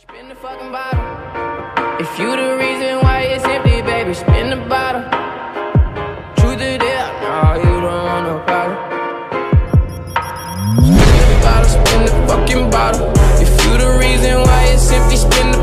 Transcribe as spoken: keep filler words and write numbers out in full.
Spin the fucking bottle. If you the reason why it's empty, baby, spin the bottle. Truth to death, nah, you don't want no problem. Spin the bottle, spin the fucking bottle. If you the reason why it's empty, spin the